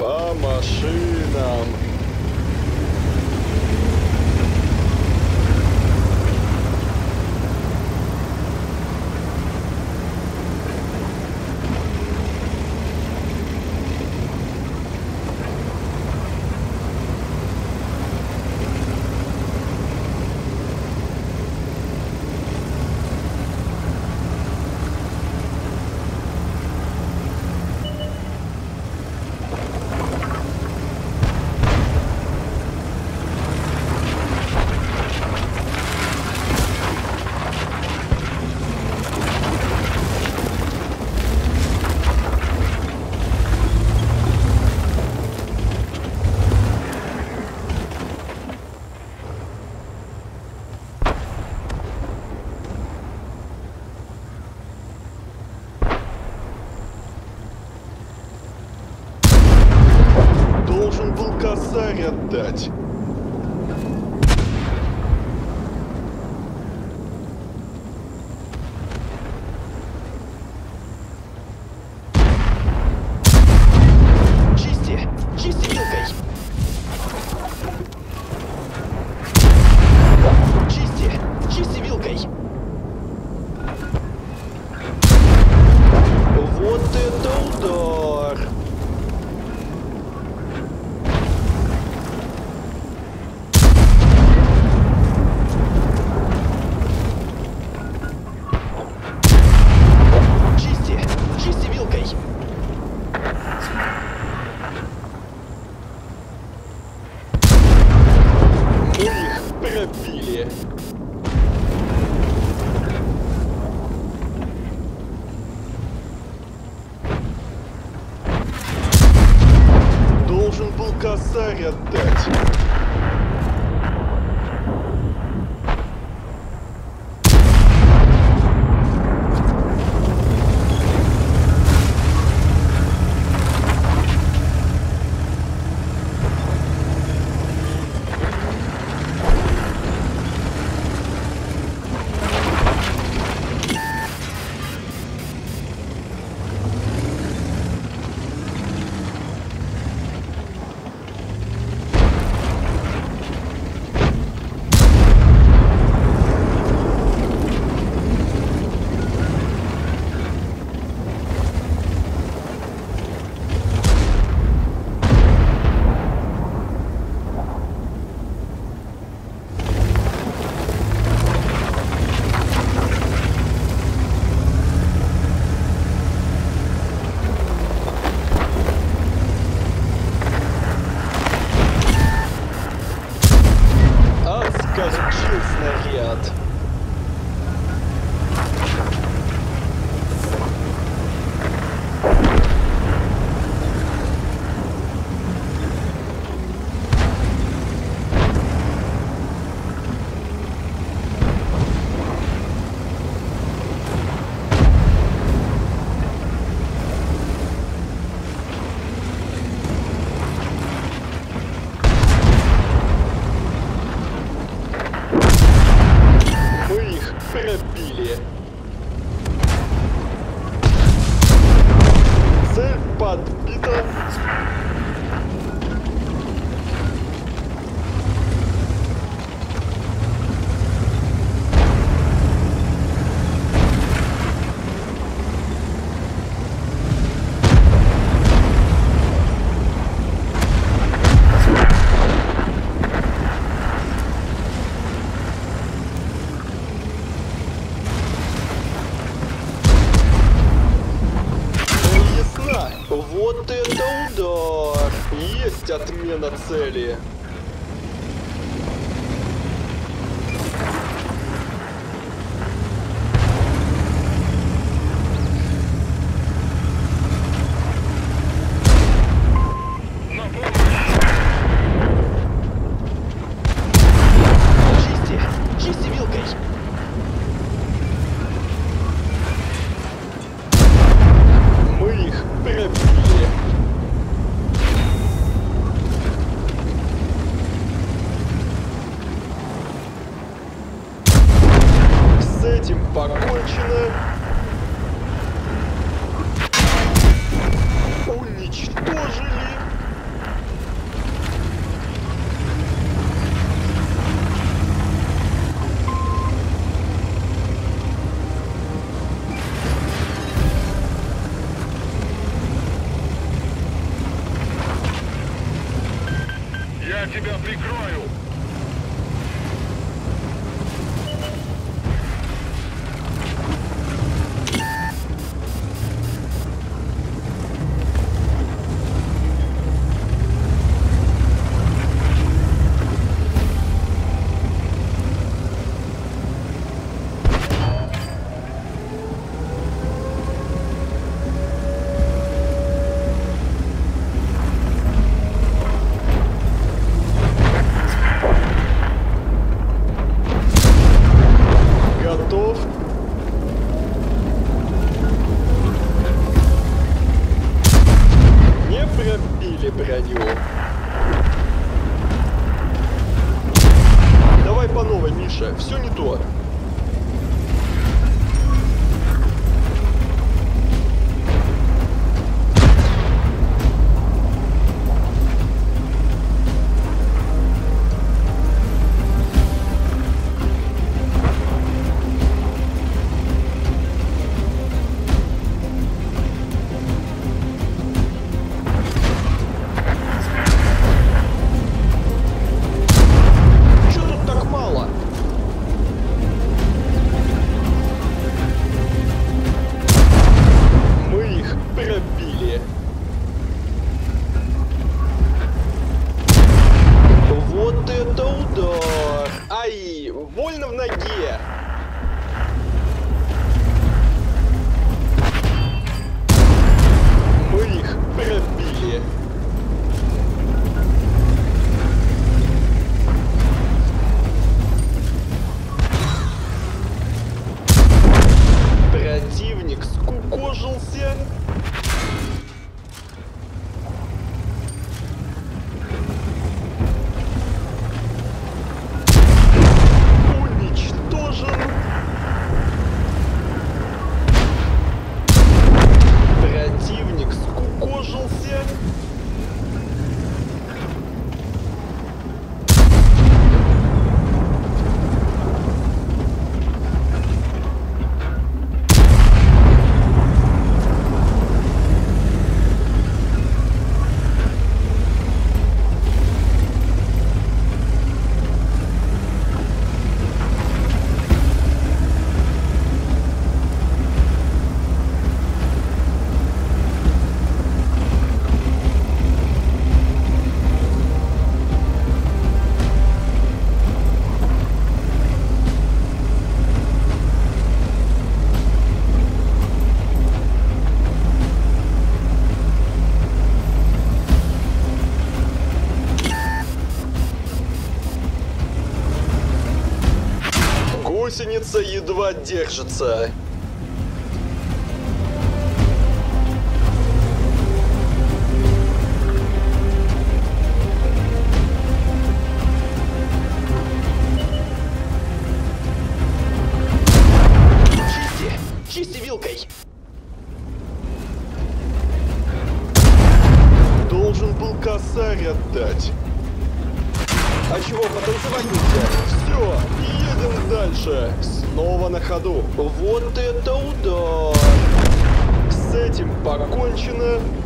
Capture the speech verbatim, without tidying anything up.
По машинам. Отдать. Чисти, чисти вилкой. Чисти, чисти вилкой. Вот это удар. Пробили. Должен был косарь отдать. Снаряд. Подбито. Вот это удар! Есть отмена цели! Пробили. я тебя прикрою. Гусеница едва держится. Чисти! Чисти вилкой! Должен был косарь отдать. А чего потанцевать нельзя? Все! Едем дальше. Снова на ходу. Вот это удар. С этим покончено.